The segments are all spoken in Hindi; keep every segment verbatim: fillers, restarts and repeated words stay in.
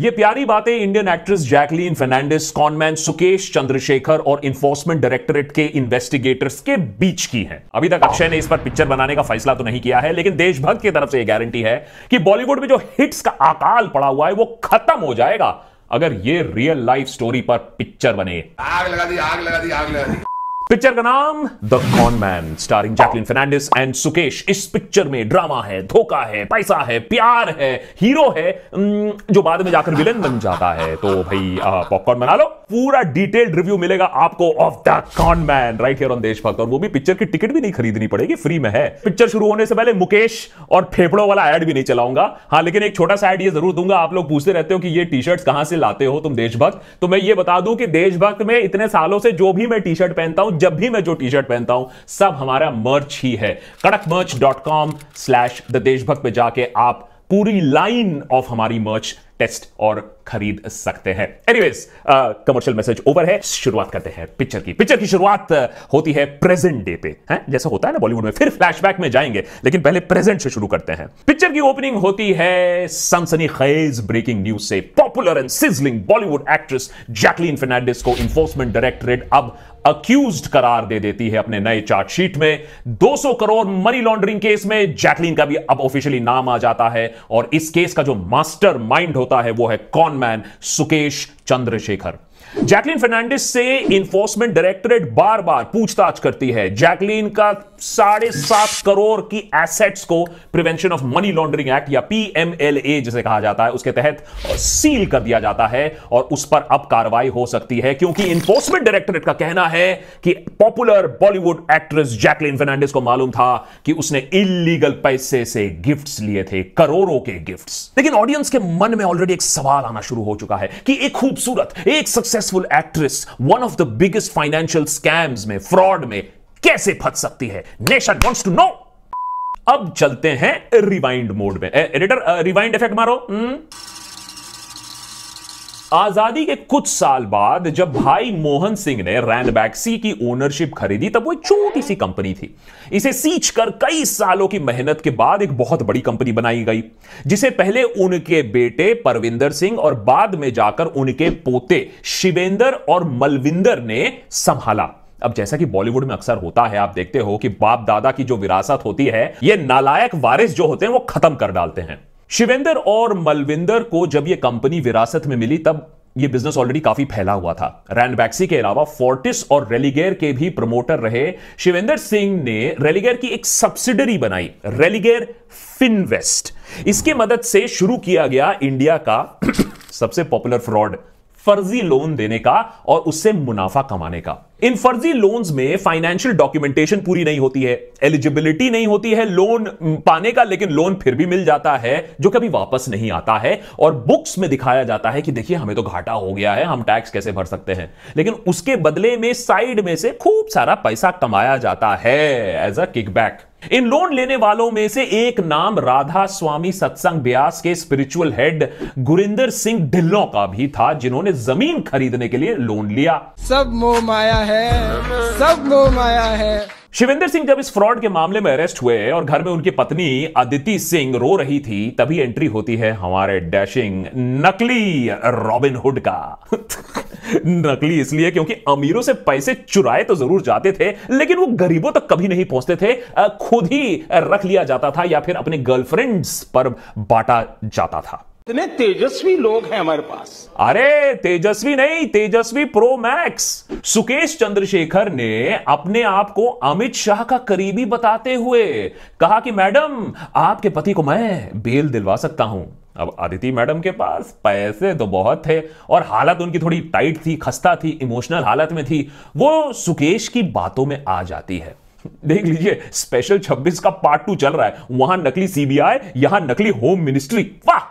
ये प्यारी बातें Indian actress Jacqueline Fernandes, conman Sukesh Chandrashekhar और इन्फोर्समेंट डायरेक्टरेट के इन्वेस्टिगेटर्स के बीच की हैं। अभी तक अक्षय ने इस पर पिक्चर बनाने का फैसला तो नहीं किया है, लेकिन देशभक्त की तरफ से यह गारंटी है कि बॉलीवुड में जो हिट्स का अकाल पड़ा हुआ है वो खत्म हो जाएगा अगर ये रियल लाइफ स्टोरी पर पिक्चर बने। आग लगा दी, आग लगा दी, आग लगा दी। पिक्चर का नाम the conman, starring Jacqueline Fernandes and Sukesh. इस पिक्चर में ड्रामा है, धोखा है, पैसा है, प्यार है, हीरो है जो बाद में जाकर विलेन बन जाता है। तो भाई पॉपकॉर्न बना लो, पूरा डिटेल्ड रिव्यू मिलेगा आपको of the conman right here on Deshbhakt. और वो भी पिक्चर की टिकट भी नहीं खरीदनी पड़ेगी, फ्री में है। पिक्चर शुरू होने से पहले मुकेश और फेफड़ों वाला एड भी नहीं चलाऊंगा, हाँ लेकिन एक छोटा सा एड ये जरूर दूंगा। आप लोग पूछते रहते हो कि ये टी शर्ट कहां से लाते हो तुम देशभक्त, तो मैं ये बता दूं कि देशभक्त में इतने सालों से जो भी मैं टी शर्ट पहनता हूं, जब भी मैं जो टी शर्ट पहनता हूं, सब हमारा मर्च ही है। Kadakmerch dot com slash the Deshbhakt पे जाके आप पूरी लाइन ऑफ हमारी मर्च टेस्ट और खरीद सकते हैं। एनीवेज, कमर्शियल मैसेज ओवर है, शुरुआत करते हैं पिक्चर की। पिक्चर की शुरुआत होती है प्रेजेंट डे पे, है? जैसा होता है ना बॉलीवुड में, फिर फ्लैशबैक में जाएंगे लेकिन पहले प्रेजेंट से शुरू करते हैं। पिक्चर की ओपनिंग होती है सनसनीखेज ब्रेकिंग न्यूज से। Popular and sizzling Bollywood actress Jacqueline Fernandes को इन्फोर्समेंट डायरेक्टरेट अब अक्यूज्ड करार दे देती है अपने नए चार्जशीट में। दो सौ करोड़ मनी लॉन्ड्रिंग केस में जैकलीन का भी अब ऑफिशियली नाम आ जाता है और इस केस का जो मास्टरमाइंड होता है वो है कॉनमैन सुकेश चंद्रशेखर। जैकलीन फर्नांडिस से इन्फोर्समेंट डायरेक्टरेट बार बार पूछताछ करती है। जैकलीन का साढ़े सात करोड़ की एसेट्स को prevention of money laundering act या पी एम एल ए जिसे कहा जाता है उसके तहत सील कर दिया जाता है और उस पर अब कार्रवाई हो सकती है, क्योंकि इन्फोर्समेंट डायरेक्टरेट का कहना है कि popular Bollywood actress Jacqueline Fernandes को मालूम था कि उसने इलीगल पैसे से गिफ्ट्स लिए थे, करोड़ों के गिफ्ट्स। लेकिन ऑडियंस के मन में ऑलरेडी एक सवाल आना शुरू हो चुका है कि एक खूबसूरत, एक successful actress one of the biggest financial scams में, फ्रॉड में कैसे फंस सकती है? Nation wants to know. अब चलते हैं रिवाइंड मोड में। एडिटर रिवाइंड इफेक्ट मारो। hmm? आजादी के कुछ साल बाद जब भाई मोहन सिंह ने रैनबैक्सी की ओनरशिप खरीदी तब वो एक छोटी सी कंपनी थी। इसे सींच कर कई सालों की मेहनत के बाद एक बहुत बड़ी कंपनी बनाई गई, जिसे पहले उनके बेटे परविंदर सिंह और बाद में जाकर उनके पोते शिवेंदर और मलविंदर ने संभाला। अब जैसा कि बॉलीवुड में अक्सर होता है, आप देखते हो कि बाप दादा की जो विरासत होती है ये नालायक वारिस जो होते हैं वो खत्म कर डालते हैं। शिवेंदर और मलविंदर को जब ये कंपनी विरासत में मिली तब ये बिजनेस ऑलरेडी काफी फैला हुआ था। रैनबैक्सी के अलावा फोर्टिस और रेलिगेर के भी प्रमोटर रहे। शिवेंदर सिंह ने रेलिगेर की एक सब्सिडरी बनाई, रेलिगेर फिनवेस्ट। इसकी मदद से शुरू किया गया इंडिया का सबसे पॉपुलर फ्रॉड, फर्जी लोन देने का और उससे मुनाफा कमाने का। इन फर्जी लोन्स में फाइनेंशियल डॉक्यूमेंटेशन पूरी नहीं होती है, एलिजिबिलिटी नहीं होती है लोन पाने का, लेकिन लोन फिर भी मिल जाता है जो कभी वापस नहीं आता है। और बुक्स में दिखाया जाता है कि देखिए हमें तो घाटा हो गया है, हम टैक्स कैसे भर सकते हैं, लेकिन उसके बदले में साइड में से खूब सारा पैसा कमाया जाता है एज अ किकबैक। इन लोन लेने वालों में से एक नाम राधा स्वामी सत्संग ब्यास के स्पिरिचुअल हेड गुरिंदर सिंह ढिल्लों का भी था, जिन्होंने जमीन खरीदने के लिए लोन लिया। सब मोह माया है, सब मोह माया है। शिवेंदर सिंह जब इस फ्रॉड के मामले में अरेस्ट हुए और घर में उनकी पत्नी अदिति सिंह रो रही थी तभी एंट्री होती है हमारे डैशिंग नकली रॉबिनहुड का। नकली इसलिए क्योंकि अमीरों से पैसे चुराए तो जरूर जाते थे लेकिन वो गरीबों तक कभी नहीं पहुंचते थे, खुद ही रख लिया जाता था या फिर अपने गर्लफ्रेंड्स पर बांटा जाता था। इतने तेजस्वी लोग हैं हमारे पास। अरे तेजस्वी नहीं, तेजस्वी प्रो मैक्स। सुकेश चंद्रशेखर ने अपने आप को अमित शाह का करीबी बताते हुए कहा कि मैडम आपके पति को मैं बेल दिलवा सकता हूं। अब अदिति मैडम के पास पैसे तो बहुत थे और हालत उनकी थोड़ी टाइट थी, खस्ता थी, इमोशनल हालत में थी। वो सुकेश की बातों में आ जाती है। देख लीजिए, स्पेशल छब्बीस का पार्ट टू चल रहा है, वहां नकली सी बी आई, यहां नकली होम मिनिस्ट्री। वाह!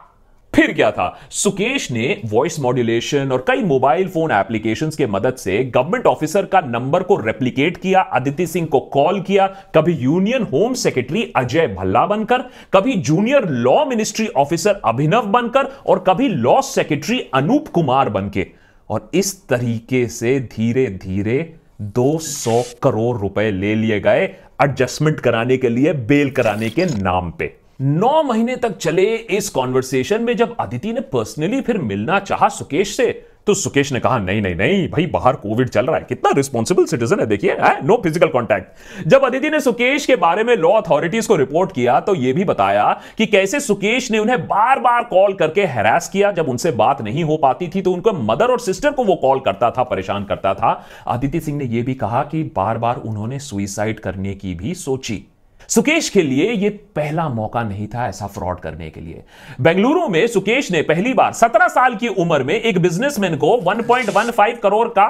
फिर क्या था, सुकेश ने वॉइस मॉड्यूलेशन और कई मोबाइल फोन एप्लीकेशंस के मदद से गवर्नमेंट ऑफिसर का नंबर को रेप्लिकेट किया, अदिति सिंह को कॉल किया, कभी union home secretary Ajay Bhalla बनकर, कभी junior law ministry officer Abhinav बनकर और कभी लॉ सेक्रेटरी अनूप कुमार बनके। और इस तरीके से धीरे धीरे दो सौ करोड़ रुपए ले लिए गए एडजस्टमेंट कराने के लिए, बेल कराने के नाम पे। नौ महीने तक चले इस कॉन्वर्सेशन में जब अदिति ने पर्सनली फिर मिलना चाहा सुकेश से, तो सुकेश ने कहा नहीं नहीं नहीं भाई, बाहर कोविड चल रहा है। कितना रिस्पॉन्सिबल सिटीजन है, देखिए, नो फिजिकल कांटेक्ट। जब अदिति ने सुकेश के बारे में लॉ अथॉरिटीज को रिपोर्ट किया तो यह भी बताया कि कैसे सुकेश ने उन्हें बार बार कॉल करके हैरास किया। जब उनसे बात नहीं हो पाती थी तो उनको मदर और सिस्टर को वो कॉल करता था, परेशान करता था। अदिति सिंह ने यह भी कहा कि बार बार उन्होंने सुइसाइड करने की भी सोची। सुकेश के लिए यह पहला मौका नहीं था ऐसा फ्रॉड करने के लिए। बेंगलुरु में सुकेश ने पहली बार सत्रह साल की उम्र में एक बिजनेसमैन को एक पॉइंट एक पाँच करोड़ का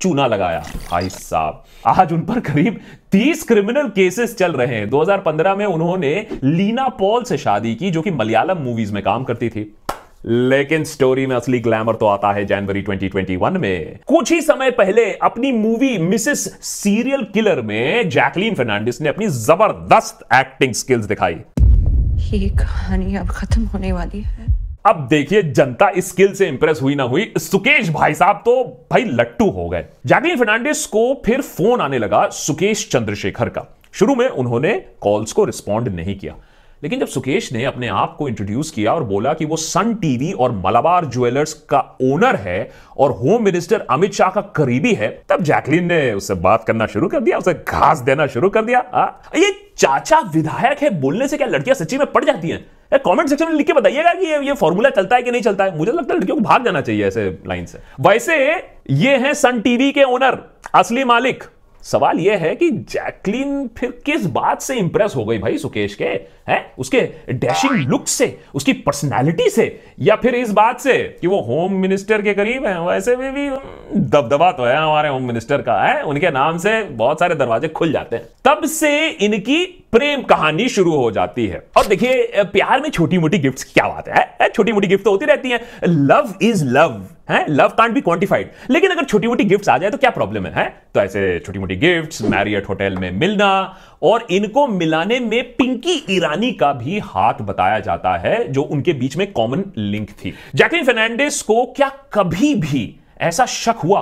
चूना लगाया। भाई साहब, आज उन पर करीब तीस क्रिमिनल केसेस चल रहे हैं। दो हज़ार पंद्रह में उन्होंने लीना पॉल से शादी की, जो कि मलयालम मूवीज में काम करती थी। लेकिन स्टोरी में असली ग्लैमर तो आता है जनवरी ट्वेंटी ट्वेंटी वन में। कुछ ही समय पहले अपनी मूवी मिसेस सीरियल किलर में जैकलीन फर्नांडिस ने अपनी जबरदस्त एक्टिंग स्किल्स दिखाई। ये कहानी अब खत्म होने वाली है। अब देखिए जनता इस स्किल से इंप्रेस हुई ना हुई, सुकेश भाई साहब तो भाई लट्टू हो गए। जैकलीन फर्नांडिस को फिर फोन आने लगा सुकेश चंद्रशेखर का। शुरू में उन्होंने कॉल्स को रिस्पॉन्ड नहीं किया, लेकिन जब सुकेश ने अपने आप को इंट्रोड्यूस किया और बोला कि वो सन टीवी और मलाबार ज्वेलर्स का ओनर है और होम मिनिस्टर अमित शाह का करीबी है, तब जैकलीन ने उससे बात करना शुरू कर दिया, उसे घास देना शुरू कर दिया। आ, ये चाचा विधायक है बोलने से क्या लड़कियां सच्ची में पड़ जाती हैं? कमेंट सेक्शन में लिख के बताइएगा कि ये, ये फॉर्मूला चलता है कि नहीं चलता है। मुझे लगता है लड़कियों को भाग जाना चाहिए ऐसे लाइन से। वैसे ये है सन टीवी के ओनर, असली मालिक। सवाल यह है कि जैकलीन फिर किस बात से इंप्रेस हो गई भाई सुकेश के, हैं? उसके डैशिंग लुक से, उसकी पर्सनालिटी से, या फिर इस बात से कि वो होम मिनिस्टर के करीब हैं? वैसे भी, भी दबदबा तो है हमारे होम मिनिस्टर का, है उनके नाम से बहुत सारे दरवाजे खुल जाते हैं। तब से इनकी प्रेम कहानी शुरू हो जाती है। और देखिए प्यार में छोटी मोटी गिफ्ट्स, क्या बात है, छोटी मोटी गिफ्ट तो होती रहती हैं। लव इज लव, है लव कांट बी क्वांटिफाइड। लेकिन अगर छोटी मोटी गिफ्ट्स आ जाए तो क्या प्रॉब्लम है, है? तो ऐसे छोटी मोटी गिफ्ट्स, मैरियट होटल में मिलना, और इनको मिलाने में पिंकी ईरानी का भी हाथ बताया जाता है, जो उनके बीच में कॉमन लिंक थी। जैकलीन फर्नांडिस को क्या कभी भी ऐसा शक हुआ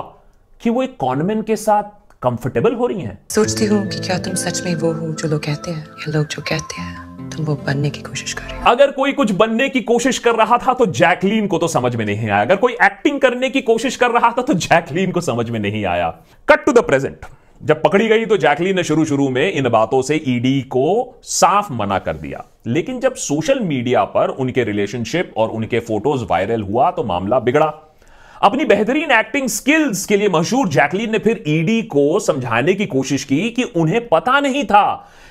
कि वो एक कॉनमैन के साथ कंफर्टेबल हो रही हैं? सोचती हूँ कि क्या तुम सच में वो हो जो लोग कहते हैं, या लोग जो कहते हैं तुम वो बनने की कोशिश कर रहे हो? अगर कोई कुछ बनने की कोशिश कर रहा था तो जैकलीन को तो समझ में नहीं आया। अगर कोई एक्टिंग करने की कोशिश कर रहा था तो जैकलीन को समझ में नहीं आया। कट टू द प्रेजेंट, जब पकड़ी गई तो जैकलीन ने शुरू शुरू में इन बातों से ईडी को साफ मना कर दिया, लेकिन जब सोशल मीडिया पर उनके रिलेशनशिप और उनके फोटोज वायरल हुआ तो मामला बिगड़ा। अपनी बेहतरीन एक्टिंग स्किल्स के लिए मशहूर जैकलीन ने फिर ईडी को समझाने की कोशिश की कि उन्हें पता नहीं था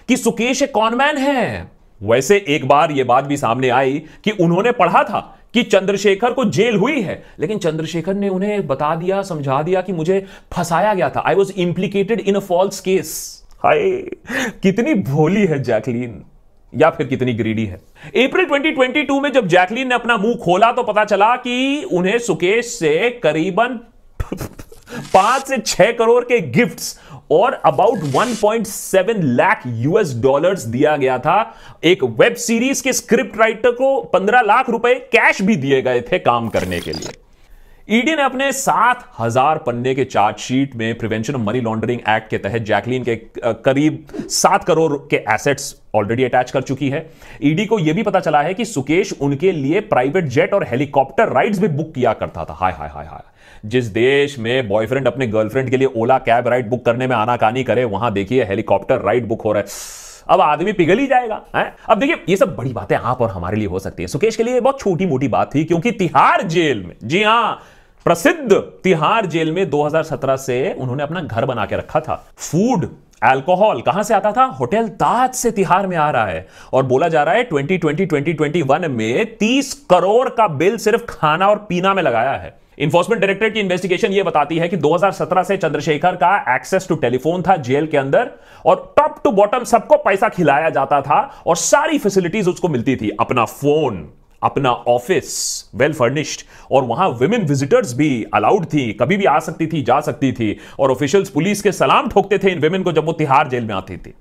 कि सुकेश एक कॉनमैन है। वैसे एक बार यह बात भी सामने आई कि उन्होंने पढ़ा था कि चंद्रशेखर को जेल हुई है, लेकिन चंद्रशेखर ने उन्हें बता दिया, समझा दिया कि मुझे फंसाया गया था, I was implicated in a false case. हाय, कितनी भोली है जैकलीन, या फिर कितनी ग्रीडी है। अप्रैल ट्वेंटी ट्वेंटी टू में जब जैकलीन ने अपना मुंह खोला तो पता चला कि उन्हें सुकेश से करीबन पांच से छह करोड़ के गिफ्ट्स और अबाउट एक पॉइंट सात लाख यूएस डॉलर्स दिया गया था। एक वेब सीरीज के स्क्रिप्ट राइटर को पंद्रह लाख रुपए कैश भी दिए गए थे काम करने के लिए। ईडी ने अपने सात हज़ार पन्ने के चार्जशीट में prevention of money laundering act के तहत जैकलीन के करीब सात करोड़ के एसेट्स ऑलरेडी अटैच कर चुकी है। ईडी को यह भी पता चला है कि सुकेश उनके लिए प्राइवेट जेट और हेलीकॉप्टर राइड्स भी बुक किया करता था। हाय हाय हाय हाय, जिस देश में बॉयफ्रेंड अपने गर्लफ्रेंड के लिए ओला कैब राइड बुक करने में आनाकानी करे, वहां देखिए हेलीकॉप्टर राइड बुक हो रहा है। अब आदमी पिघल ही जाएगा, हैं? अब देखिए ये सब बड़ी बातें आप और हमारे लिए हो सकती है, सुकेश के लिए बहुत छोटी मोटी बात थी, क्योंकि तिहाड़ जेल में, जी हां, प्रसिद्ध तिहाड़ जेल में दो हज़ार सत्रह से उन्होंने अपना घर बना के रखा था। फूड, अल्कोहल कहां से आता था? होटल ताज से तिहाड़ में आ रहा है। और बोला जा रहा है twenty twenty twenty twenty one में तीस करोड़ का बिल सिर्फ खाना और पीना में लगाया है। इन्फोर्समेंट डायरेक्टरेट की इन्वेस्टिगेशन यह बताती है कि दो हज़ार सत्रह से चंद्रशेखर का एक्सेस टू टेलीफोन था जेल के अंदर, और टॉप टू बॉटम सबको पैसा खिलाया जाता था और सारी फैसिलिटीज उसको मिलती थी, अपना फोन, अपना ऑफिस वेल फर्निश्ड, और वहां विमेन विजिटर्स भी अलाउड थी, कभी भी आ सकती थी, जा सकती थी, और ऑफिशियल्स पुलिस के सलाम ठोकते थे इन विमेन को जब वो तिहाड़ जेल में आती थी।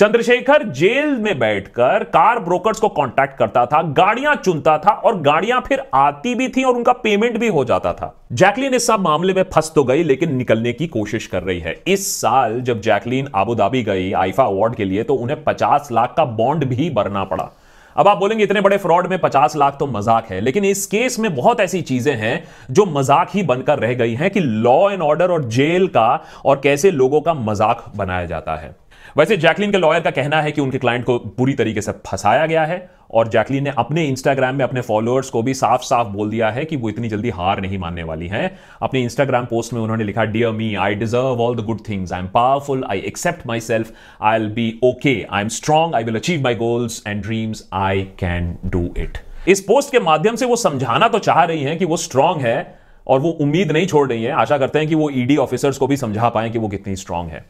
चंद्रशेखर जेल में बैठकर कार ब्रोकर्स को कांटेक्ट करता था, गाड़ियां चुनता था, और गाड़ियां फिर आती भी थी और उनका पेमेंट भी हो जाता था। जैकलीन इस सब मामले में फंस तो गई, लेकिन निकलने की कोशिश कर रही है। इस साल जब जैकलीन आबू धाबी गई आईफा अवार्ड के लिए तो उन्हें पचास लाख का बॉन्ड भी भरना पड़ा। अब आप बोलेंगे इतने बड़े फ्रॉड में पचास लाख तो मजाक है, लेकिन इस केस में बहुत ऐसी चीजें हैं जो मजाक ही बनकर रह गई हैं कि लॉ एंड ऑर्डर और जेल का और कैसे लोगों का मजाक बनाया जाता है। वैसे जैकलीन के लॉयर का कहना है कि उनके क्लाइंट को पूरी तरीके से फंसाया गया है और जैकलीन ने अपने इंस्टाग्राम में अपने फॉलोअर्स को भी साफ साफ बोल दिया है कि वो इतनी जल्दी हार नहीं मानने वाली हैं। अपने इंस्टाग्राम पोस्ट में उन्होंने लिखा, dear me, I deserve all the good things, I am powerful, I accept myself, I will be okay, I am strong, I will achieve my goals and dreams, I can do it. इस पोस्ट के माध्यम से वो समझाना तो चाह रही हैं कि वो स्ट्रांग है और वो उम्मीद नहीं छोड़ रही है। आशा करते हैं कि वो ईडी ऑफिसर्स को भी समझा पाए कि वो कितनी स्ट्रांग है।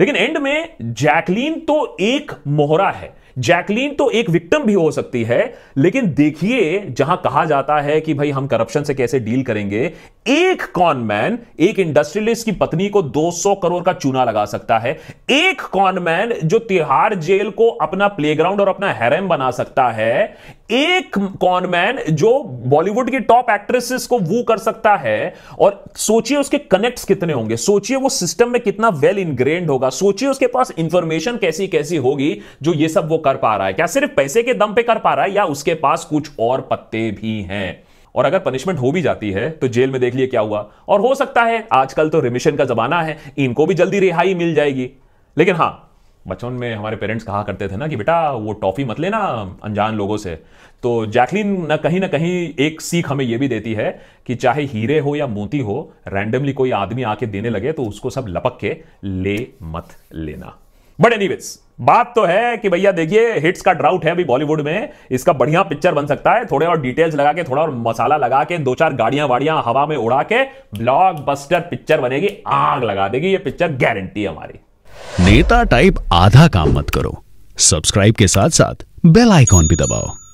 लेकिन एंड में जैकलीन तो एक मोहरा है, जैकलीन तो एक विक्टिम भी हो सकती है। लेकिन देखिए, जहां कहा जाता है कि भाई हम करप्शन से कैसे डील करेंगे, एक कॉनमैन एक इंडस्ट्रियलिस्ट की पत्नी को दो सौ करोड़ का चूना लगा सकता है। एक कॉनमैन जो तिहाड़ जेल को अपना प्लेग्राउंड और अपना हैरेम बना सकता है। एक कॉनमैन जो बॉलीवुड की टॉप एक्ट्रेसेस को वू कर सकता है। और सोचिए उसके कनेक्ट्स कितने होंगे, सोचिए वो सिस्टम में कितना वेल इनग्रेन्ड होगा, सोचिए उसके पास इंफॉर्मेशन कैसी कैसी होगी जो ये सब वो कर पा रहा है। क्या सिर्फ पैसे के दम पे कर पा रहा है या उसके पास कुछ और पत्ते भी हैं? और अगर पनिशमेंट हो भी जाती है तो जेल में देख लिए क्या हुआ। और हो सकता है आजकल तो रिमिशन का जमाना है, इनको भी जल्दी रिहाई मिल जाएगी। लेकिन हां, बचपन में हमारे पेरेंट्स कहा करते थे ना कि बेटा वो टॉफी मत लेना अनजान लोगों से। तो जैकलीन ना कहीं ना कहीं एक सीख हमें यह भी देती है कि चाहे हीरे हो या मोती हो, रैंडमली कोई आदमी आके देने लगे तो उसको सब लपक के ले मत लेना। बट एनीवेज, बात तो है कि भैया देखिए, हिट्स का ड्राउट है अभी बॉलीवुड में, इसका बढ़िया पिक्चर बन सकता है। थोड़े और डिटेल्स लगा के, थोड़ा और मसाला लगा के, दो चार गाड़ियां वाड़ियां हवा में उड़ा के ब्लॉकबस्टर पिक्चर बनेगी, आग लगा देगी ये पिक्चर, गारंटी हमारी। नेता टाइप आधा काम मत करो, सब्सक्राइब के साथ साथ बेल आइकॉन भी दबाओ।